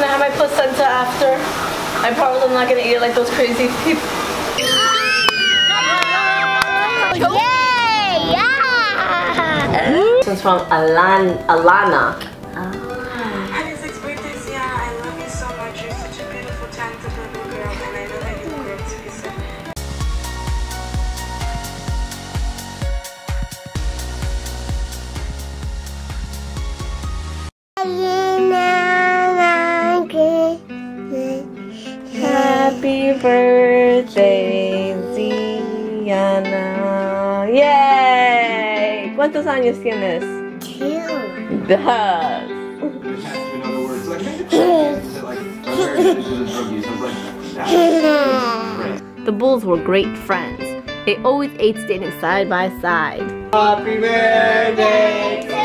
Can I have my placenta after? I'm probably not gonna eat it like those crazy people. Yay! Yeah! This one's from Alana. Happy birthday, Lexiana. Yay! ¿Cuántos años tienes? 2. Does. You know the words like that? The bulls were great friends. They always ate standing side by side. Happy birthday to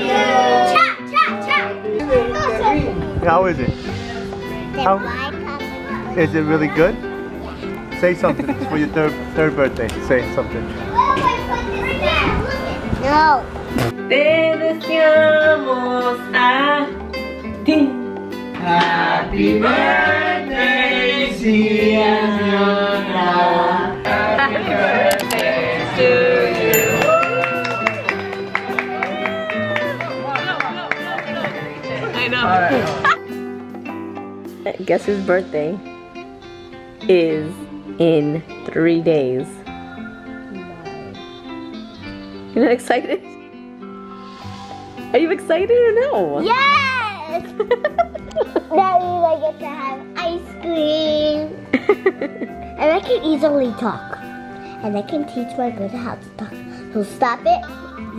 you! Cha, cha, cha! How is it? How? Is it really good? Yeah. Say something. It's for your third birthday. Say something. No. Te deseamos a ti. Happy birthday, Lexiana. Happy birthday to you. I know. Right. Guess his birthday is in 3 days. You're not excited? Are you excited or no? Yes! That means I get to have ice cream. And I can easily talk. And I can teach my brother how to talk. He'll stop it,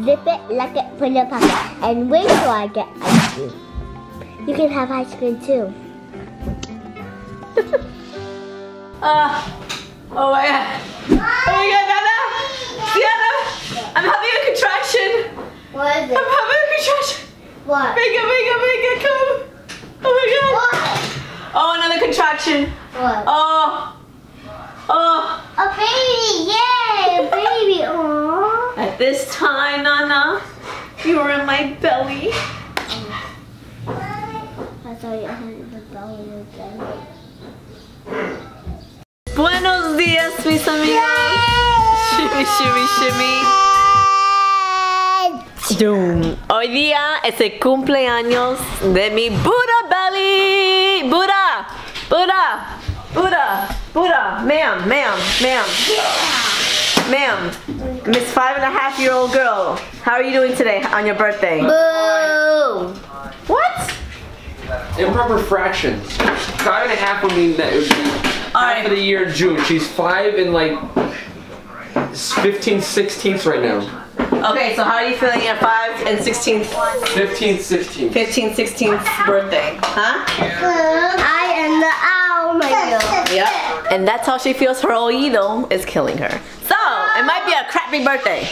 zip it, lock it, put it in your pocket, and wait till I get ice cream. You can have ice cream too. Oh my god. Oh my god, Nana! Sienna! I'm having a contraction! What is it? I'm having a contraction! What? Make it, come! Oh my god! What? Oh, another contraction! What? Oh! A baby! Yay! A baby! Aww! At this time, Nana, you were in my belly. I thought you had the belly in your belly. Buenos días, mis amigos. Shimmy, shimmy, shimmy. Doom. Hoy día es el cumpleaños de mi Buddha belly. Buddha. Ma'am. Miss 5.5-year-old girl, how are you doing today on your birthday? Boo. What? Improper fractions. 5.5 would mean that it would be half of the year in June. She's 5 and like 15/16 right now. Okay, so how are you feeling at 5 and 16th? 15/16. 15/16th birthday, huh? Yeah. I am the owl, my girl. Yep. And that's how she feels. Her oído is killing her. So it might be a crappy birthday.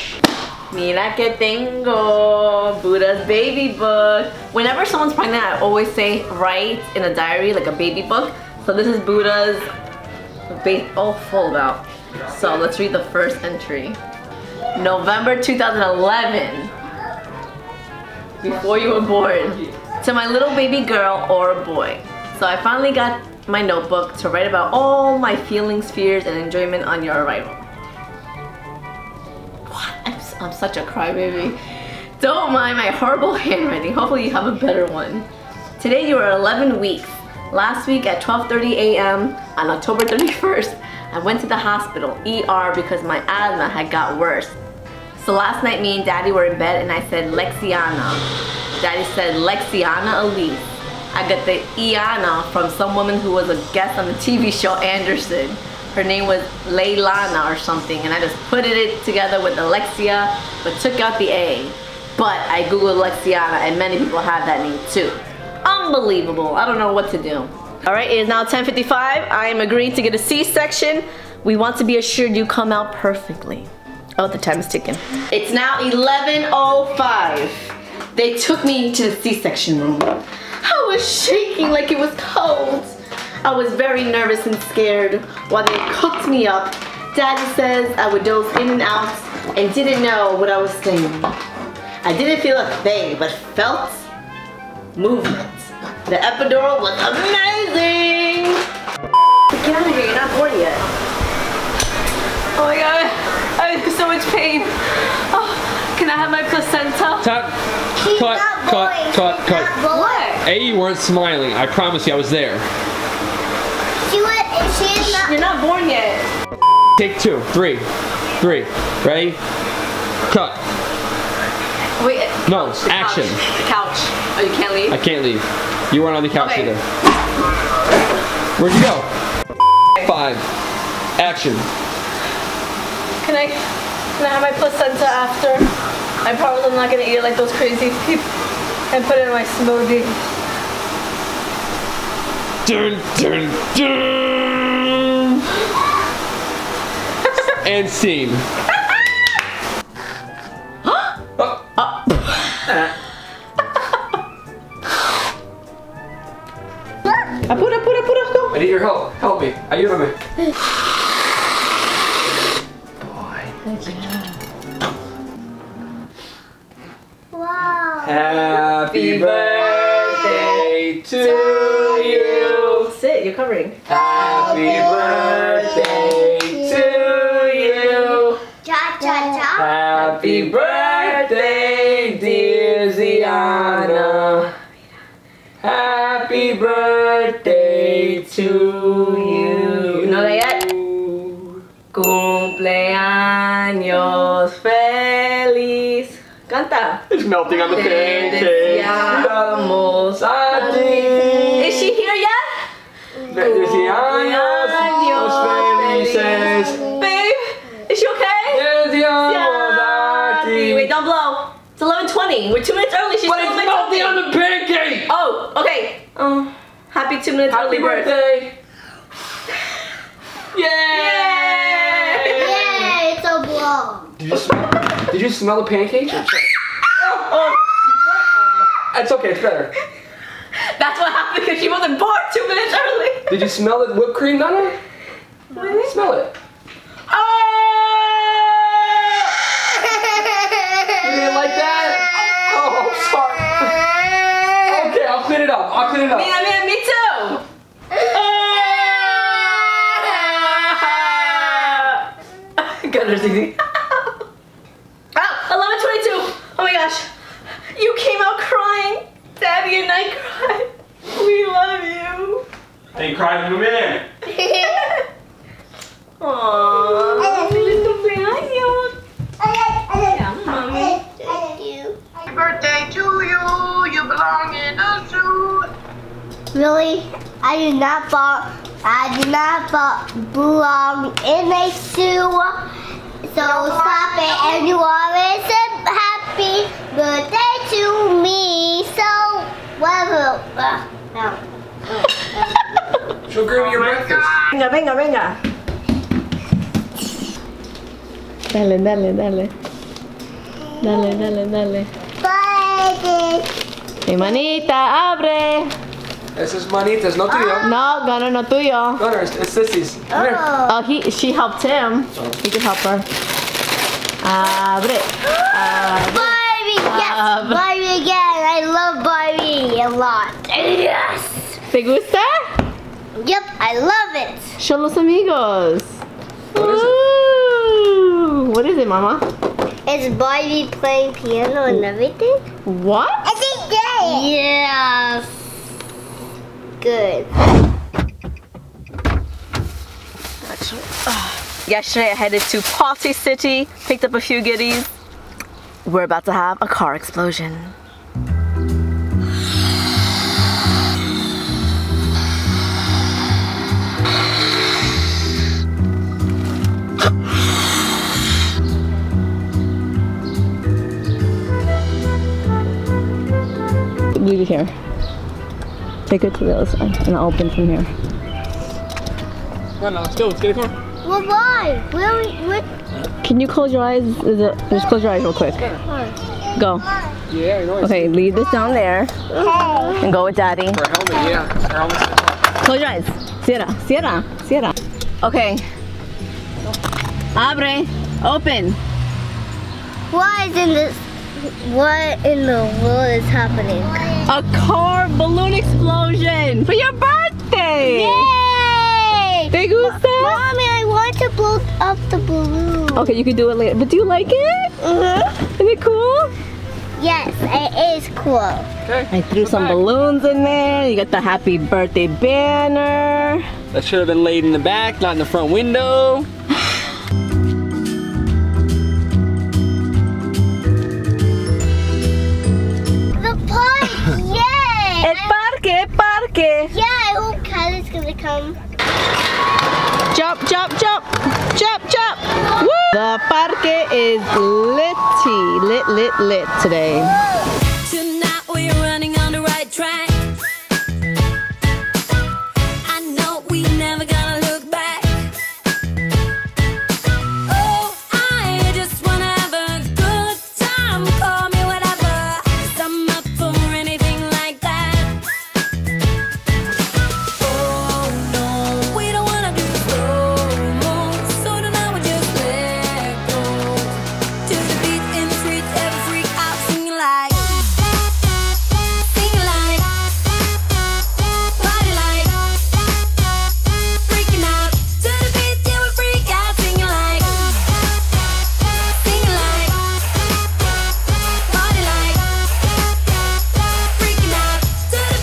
Mira que tengo Buddha's baby book. Whenever someone's pregnant, I always say write in a diary like a baby book. So this is Buddha's baby. Oh, fold out. So let's read the first entry. November 2011. Before you were born. To my little baby girl or boy. So I finally got my notebook to write about all my feelings, fears, and enjoyment on your arrival. What? I'm such a crybaby. Don't mind my horrible handwriting. Hopefully you have a better one. Today you are 11 weeks. Last week at 12:30 a.m. on October 31st, I went to the hospital, ER, because my asthma had got worse. So last night me and Daddy were in bed and I said, Lexiana. Daddy said, Lexiana Elise. I got the Iana from some woman who was a guest on the TV show Anderson. Her name was Leilana or something, and I just put it together with Alexia, but took out the A. But I googled Lexiana and many people have that name too. Unbelievable. I don't know what to do. All right, it is now 10:55. I am agreeing to get a C-section. We want to be assured you come out perfectly. Oh, the time is ticking. It's now 11:05. They took me to the C-section room. I was shaking like it was cold. I was very nervous and scared while they cooked me up. Daddy says I would doze in and out and didn't know what I was saying. I didn't feel a thing, but felt movement. The epidural was amazing! Get out of here, you're not born yet. Oh my god, I'm in so much pain. Oh, can I have my placenta? Cut. What? A, you weren't smiling. I promise you I was there. You're not born yet. Take two, three. Ready? Cut. Wait. No, the action. Couch. Oh, you can't leave? I can't leave. You weren't on the couch either. Where'd you go? Five. Action. Can I have my placenta after? I probably am not going to eat it like those crazy people and put it in my smoothie. Dun, dun, dun. And scene. Apura, go. I need your help. Help me. Ayúdame. Boy. Thank you. Wow. Happy birthday to you. Sit, you're covering. Happy birthday to you. Cha cha cha. Happy birthday, dear Ziana. Happy birthday to you. You know that yet? Cumpleaños feliz. Canta. It's melting on the pancakes. Is she here yet? Cumpleaños felices. Babe, is she okay? Wait, don't blow. It's 11:20. We're 2 minutes early. She's still melting on the pancake. Oh, okay. Happy 2 minutes early birthday. Yay! Yay! It's a blow. Did you smell the pancake? It's okay. It's better. That's what happened because she wasn't born 2 minutes early. Did you smell the whipped cream, Donna? Really? Smell it. You didn't like that? Oh, I'm sorry. Okay, I'll clean it up. Me too. God, there's easy. Oh, 11:22. Oh my gosh. You came out crying. Daddy and I cried. We love you. I ain't crying for a minute. Aww. Happy birthday to you, you belong in a zoo. Really? I do not belong in a zoo. So stop it, and you always say happy birthday to me. So, whatever. No. She'll give me your breakfast. Venga. Dale. Mi manita, abre. Eso es manita, es no tuyo. No, Gunner, no tuyo. Gunner, it's Sissy's. Oh, she helped him. Oh. He could help her. Abre. Barbie, yes. Barbie again. I love Barbie a lot. Yes. ¿Te gusta? Yep, I love it. Show los amigos. What is it, Mama? Is Barbie playing piano and everything? What? I think that. Yes. Good. Yesterday I headed to Party City, picked up a few goodies. We're about to have a car explosion. Leave it here. Take it to the other side, and I'll open from here. No, let's go. Let's get a car. Well, why? Where? Can you close your eyes? Just close your eyes real quick. Go. Yeah, I know. Okay, leave this down there, and go with Daddy. Her helmet, yeah. Her helmet. Close your eyes. Sierra. Okay. Abre. Open. Why isn't this? What in the world is happening? A car balloon explosion for your birthday! Yay! Te gusta? Mommy, I want to blow up the balloon. Okay, you can do it later. But do you like it? Mm-hmm. Isn't it cool? Yes, it is cool. Okay. I threw some balloons in there. You got the happy birthday banner. That should have been laid in the back, not in the front window. The park, yay! El parque, parque. Yeah, I hope Kyla's gonna come. Jump, jump, jump, jump, jump. Woo! The parque is lit today. Tonight we're running on the right track. I know we never gonna look back. Oh, I just wanna have a good time. Call me whatever, 'cause I'm up for anything like that. Oh no, we don't wanna do slow-mo, so tonight we just let go. To the beat in the street, every freak out, sing like, party like, freaking out. To the beat, yeah, we freak out, sing like, party like, freaking out. To the beat,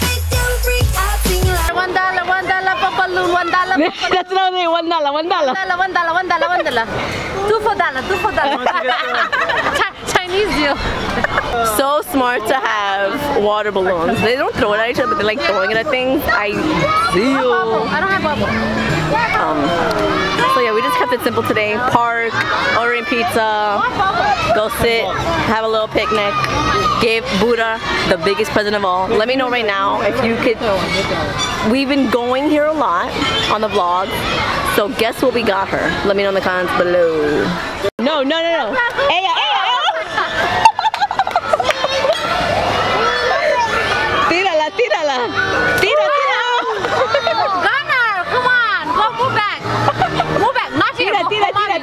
yeah, we freak out, sing like. $1, papaloon, $1, papaloon. That's not me, $1, $1. $1, $2 for $1, Chinese deal. So smart to have water balloons. They don't throw it at each other, but they like throwing it at things. I feel. I don't have bubble. So yeah, we just kept it simple today. Park, ordering pizza, go sit, have a little picnic. Gave Buddha the biggest present of all. Let me know right now if you could. We've been going here a lot on the vlog. So guess what we got her? Let me know in the comments below. No. Ella, Ella, Ella. Tírala. Gunner, come on. Go, move back. Not here. Tira. Ella.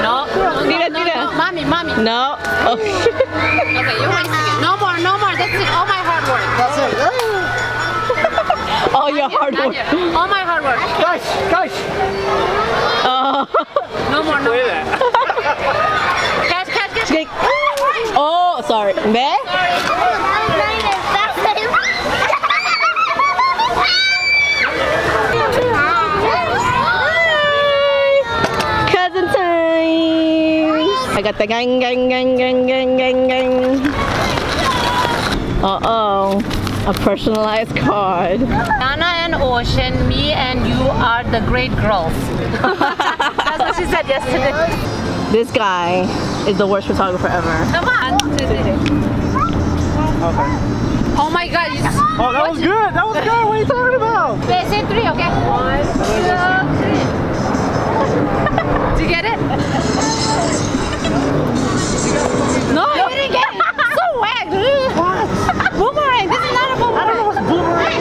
No. Tira. Mommy. No. Oh. Okay, you want to take it. No more. That's it. All my hard work. That's it. All my hard work. Guys. No more. Catch. Oh, sorry. There? Hi. Cousin time. I got the gang. Uh-oh. A personalized card. Anna and Ocean, me and you are the great girls. That's what she said yesterday. This guy is the worst photographer ever. Come on. Okay. Oh my God. Oh, that was good. That was good. What are you talking about? Wait, say three, okay? 1, 2, 3. Do you get it? No, you didn't get it. So wagged. What? Boomerang. This is not. I don't know what's boomerang.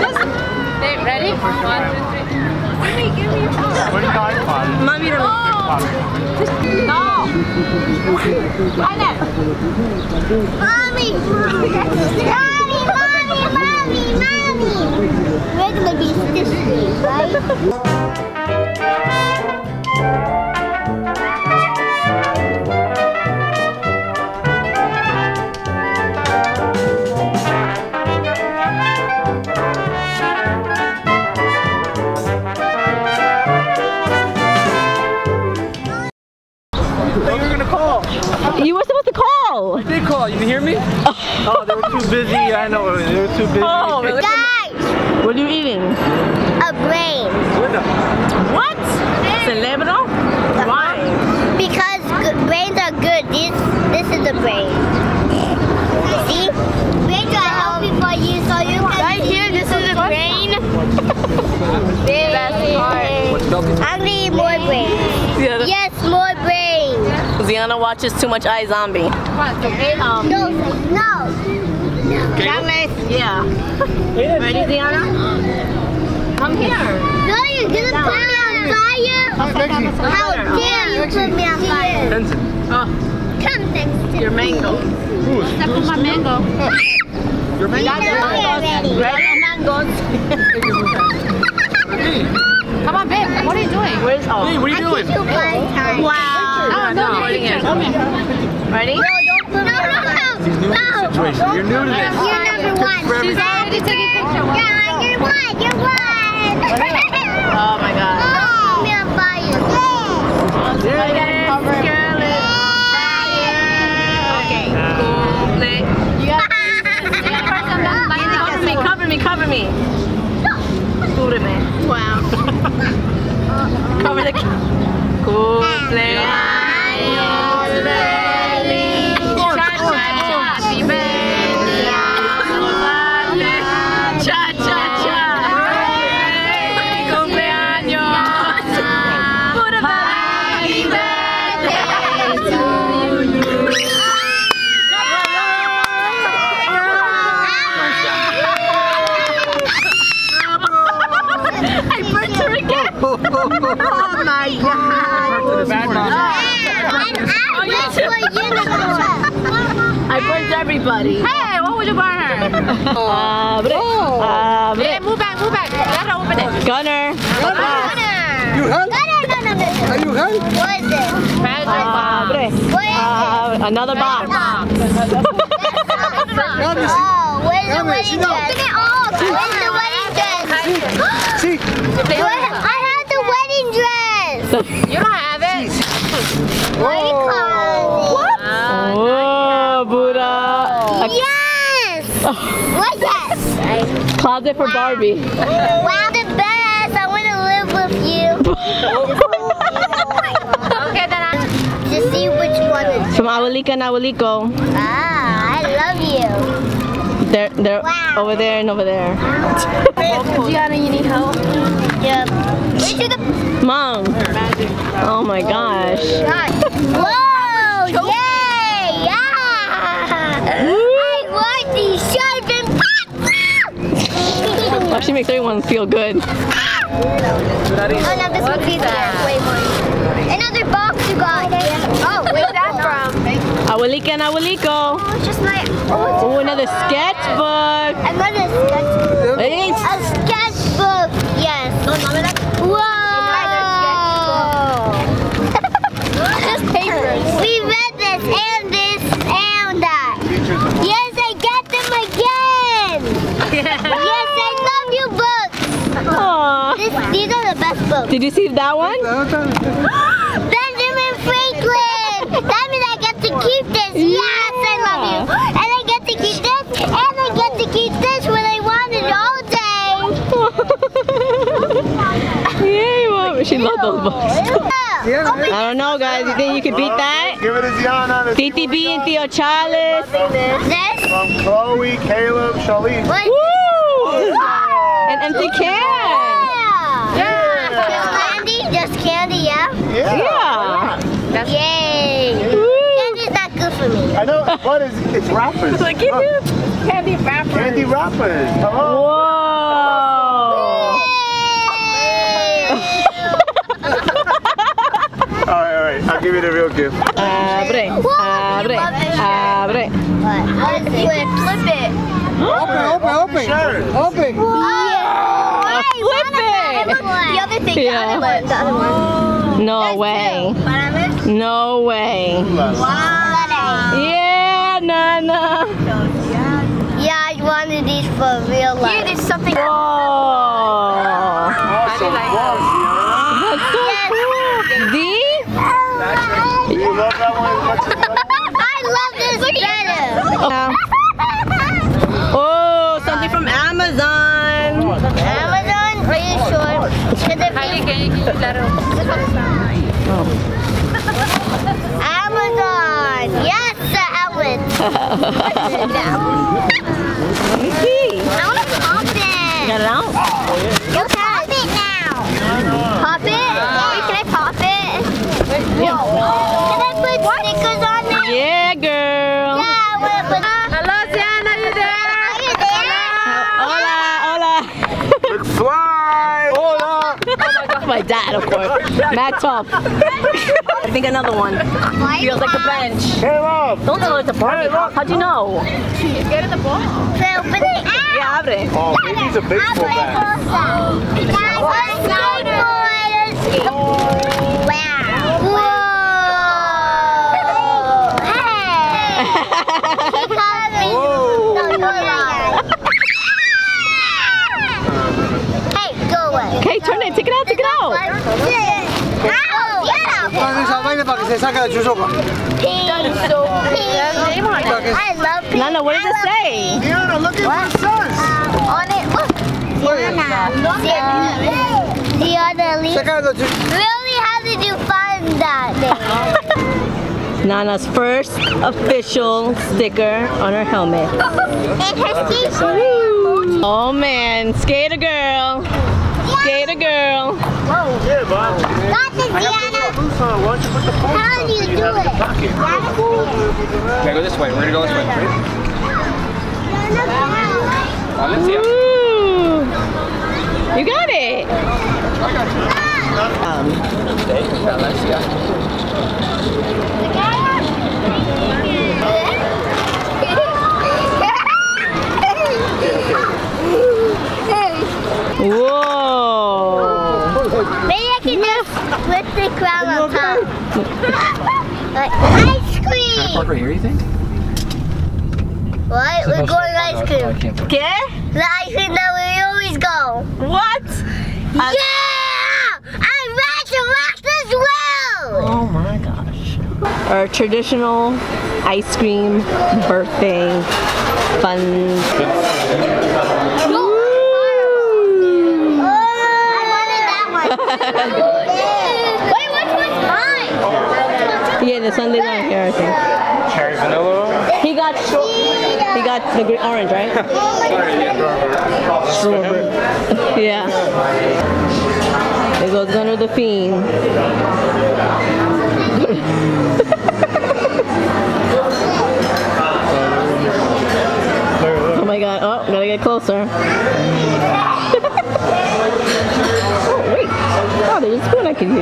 Ready? 1, 2, 3. Give me your phone. Where's your iPod? Mommy, don't. No. I know. Mommy. We're gonna be this week, right? You were supposed to call! I did call, you didn't hear me? Oh, they were too busy, I know, they were too busy. Oh, really? Guys! What are you eating? A brain. What? Cerebro? Why? Because brains are good, this is the brain. See? Brains are healthy for you, so you can right here, this is the brain. Best part. I'm gonna eat more brains. Yeah, yes, more brains. Luciana watches too much iZombie. No. Yeah. Ready, Luciana? Come here. No, you're gonna put me on fire. How dare you put me on fire? Come next to your mango. Ooh, except for my mango. Your mango? Mangoes. Come on, babe. What are you doing? Where's all? Hey, what are you doing? Wow. No, I'm doing it. Okay. Ready? No. Situation. You're new to this. You're number one. She's already taking a picture. Yeah, you're one. You're one. Oh my God. Oh, me on fire. Yeah. Scarlet. Fire. Okay. Cool. You got it. Cover me. Cool it, man. Wow. Cover the. Cool play. Oh my God! I burnt everybody. Hey, what would you burn her? Hey, move back. Gotta open it. Gunner. You hurt? Gunner. Are you hurt? What is it? Treasure box. What is it? Another box. Oh, where's the wedding dress? Look at all. Where's the wedding dress? See. You don't have it. Whoa. What? Oh, Buddha. Yes. What's that? Closet for Barbie. Wow, the best. I want to live with you. Okay, then I'll just see which one is. From Awalika and Awaliko. Ah, I love you. They're wow. Over there and over there. Gianna, you need help? Yep. Mom. Oh my gosh. Whoa! Yay! Yeah! I want these sharpened pops! Well, she makes everyone feel good. Oh no, this one's easier. Another box you got. Oh, where's that from? Awalika and Awaliko. Oh, it's just my. Oh, another sketchbook. Another sketchbook. Yes. Whoa! Just papers. We read this and that. Yes, I got them again. Yes, I love your books. Aww. These are the best books. Did you see that one? Benjamin Franklin. That means I get to keep this. Yeah. Yes, I love you. And I get to keep this. And I get to keep this when I want it all day. Yay, Mom. She loved those books. I don't know, guys. You think you can beat that? Give it to Gianna. Titi B and Theo Charles. This? From Chloe, Caleb, Charlene. Woo! An empty can. Yeah. Candy? Just candy, yeah? Yeah. Yay. Candy's not good for me. I know, but it's wrappers. Look at you. Candy wrappers. Candy wrappers. Hello. Whoa. All right. I'll give you the real gift. Abre. What? Flip it. Open. Sure. Open. Yeah. Flip it. The other one. No way. Wow. Yeah, Nana. Yeah, I wanted these for real life. Yeah, there's something. Oh. I love this better. Oh, something from Amazon. Amazon? Are you sure? Amazon. Yes, Ellen. Let me see. I want to pop it. Get it out? You pop it now. Pop it? Wait, can I pop it? No. Yeah, girl. Yeah, we're put. Hello, Sienna, you there? Are you there? Hola. McFly. Hola. Oh my God, my dad, of course. Matt Top. I think another one. Feels like a bench. Hey, Love. Don't tell her it's a party. How'd you know? She's good at the ball. So, but they out. Yeah, oh, maybe he's a baseball bat. Wow. Whoa. Hey. He called me. Hey, go away. Okay, turn it. Take it out. Take it out. I love pink. Nana, what does it say? Diana, look at this. On it, look. Diana, really, how did you find that thing? Nana's first official sticker on her helmet. And her skate. Oh man, skate a girl. Skate a girl. Whoa. Yeah, got this, Diana. How do you do it? Okay, go this way. We're gonna go this way. Alicia. You got it. I got you. Whoa. Maybe I can just flip the crown on top. Ice cream. Can I park right here, you think? What? We're going ice cream. Okay? The ice cream that we always go. What? Yeah! I'm ready to rock this world! Oh my gosh. Our traditional ice cream birthday fun. Woo! I wanted that one. Wait, which one's mine? Yeah, the Sunday night here, I think. Cherry vanilla. He got you got the green, orange, right? Strawberry. Yeah. It goes under the fiend. Oh my god. Oh, gotta get closer. Oh, wait. Oh, there's a spoon I can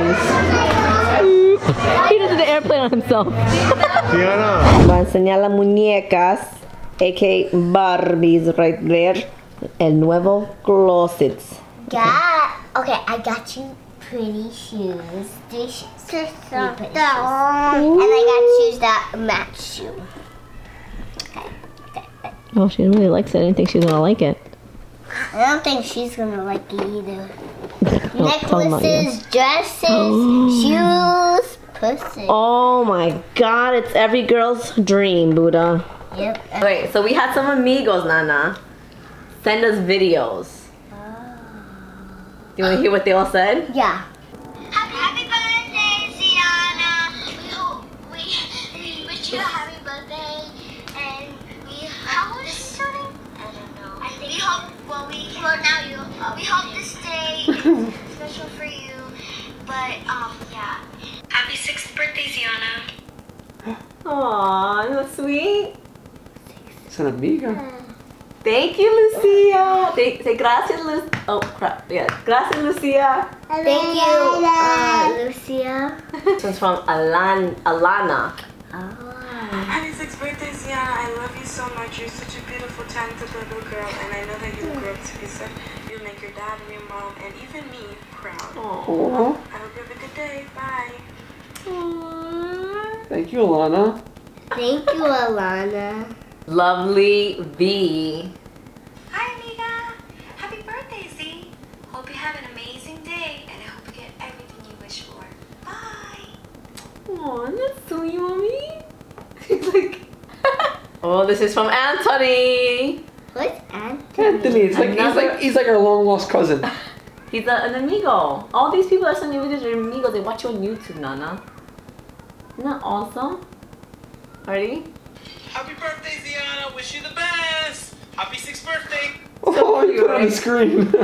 use. He just did the airplane on himself. Va a enseñar las muñecas. A.K. Barbies right there. El nuevo closets. Yeah. Okay, I got you pretty shoes. 3 shoes. Pretty shoes. And I got shoes that match you. Okay. Well, she really likes it. I didn't think she was gonna like it. I don't think she's gonna like it either. Necklaces, dresses, shoes, pussy. Oh my god, it's every girl's dream, Buddha. Yep. Alright, so we had some amigos, Nana, send us videos. Do you want to hear what they all said? Yeah. Happy birthday, Diana. We wish you a happy birthday. And we how old is this? I don't know. I think we hope, we hope this day is special for you. But, yeah. Happy 6th birthday, Diana. Aww, that's sweet. An amiga. Thank you, Lucia. Say gracias, Lucia. Oh, crap. Yeah. Gracias, Lucia. Thank you, Lucia. This one's from Alana. Oh. Happy 6th birthday, Diana. I love you so much. You're such a beautiful, talented little girl, and I know that you'll grow to be such. You'll make your dad and your mom and even me proud. Oh. I hope you have a good day. Bye. Aww. Thank you, Alana. Thank you, Alana. Lovely V. Hi, amiga. Happy birthday, Z. Hope you have an amazing day, and I hope you get everything you wish for. Bye. Aw, that's so you, mommy. She's like... Oh, this is from Anthony. What's Anthony? Anthony. It's like, he's like our long-lost cousin. He's an amigo. All these people that send you videos are amigos. They watch you on YouTube, Nana. Isn't that awesome? Ready? Happy birthday, Diana. Wish you the best. Happy 6th birthday. Oh, you put on the screen. Hi,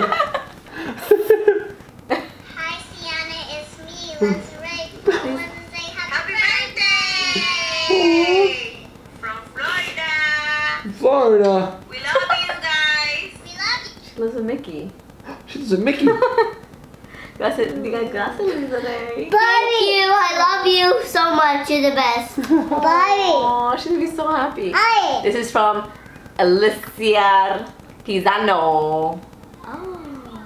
Diana. It's me. Let's race. I want to say happy birthday. From Florida. Florida. We love you guys. We love you. She lives with Mickey. She lives with Mickey. Kasi hindi ka grasa yung Bobby! Thank you! I love you so much. You're the best. Bobby! Oh, she'll be so happy. Hi. This is from Alicia Tizano. Aww.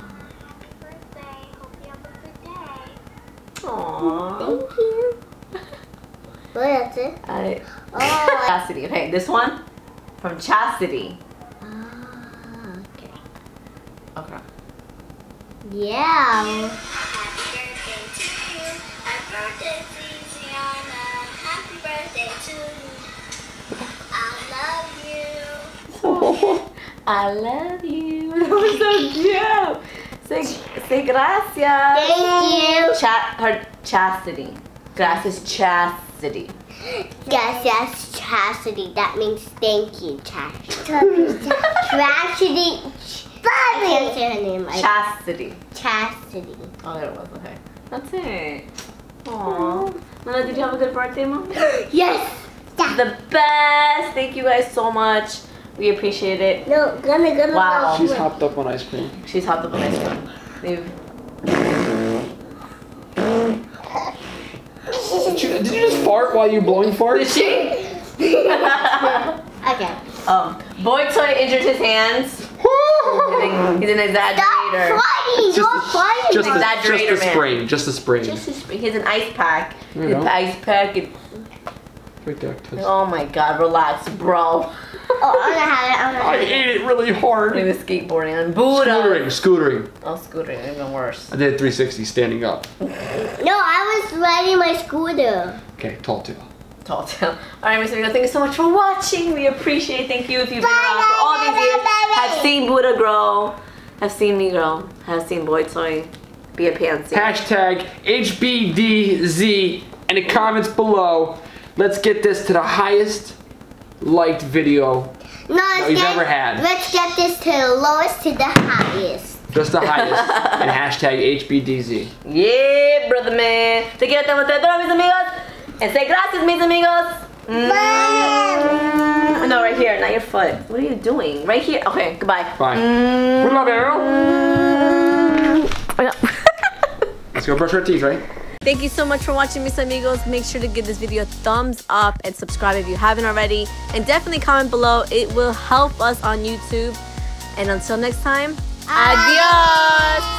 Thank you. Well, that's it. Oh, Chastity. Okay, this one from Chastity. Ah, okay. Okay. Yeah. Happy birthday to you. Happy birthday to Luciana. Happy birthday to you. I love you. Oh, I love you. That was so cute. Say gracias. Thank you. Chastity. Gracias, Chastity. Gracias, Chastity. That means thank you, Chastity. Chastity. I can't say her name. Chastity. Chastity. Oh, there it was. Okay. That's it. Aww. Nana, did you have a good birthday, Mom? Yes. Yeah. The best. Thank you guys so much. We appreciate it. No, gonna. Wow. She's hopped up on ice cream. She's hopped up on ice cream. Leave. Did you just fart while you blowing fart? Did she? Okay. Boy toy injured his hands. He's an exaggerator. Stop fighting! You're fighting! Just a sprain. He's an ice pack. His ice pack. Right there. Oh my God! Relax, bro. Oh, I'm gonna have it. I ate it really hard. He was skateboarding on Buddha. Scootering. Oh, scootering, even worse. I did a 360 standing up. No, I was riding my scooter. Okay, tall tale. Alright, Mr. Vigo, thank you so much for watching. We appreciate it. Thank you if you've been around for all these years. I've seen Buddha grow. I've seen me grow. I've seen Boy Toy be a pansy. Hashtag HBDZ in the comments below. Let's get this to the highest liked video you've ever had. Let's get this to the lowest to the highest. Just the highest. And hashtag HBDZ. Yeah, brother man. Te quiero, te amo, mis amigos. And say gracias, mis amigos. No, right here, not your foot. What are you doing? Right here. Okay, goodbye. Bye. We love you. Let's go brush our teeth, right? Thank you so much for watching, mis amigos. Make sure to give this video a thumbs up and subscribe if you haven't already. And definitely comment below. It will help us on YouTube. And until next time, adios!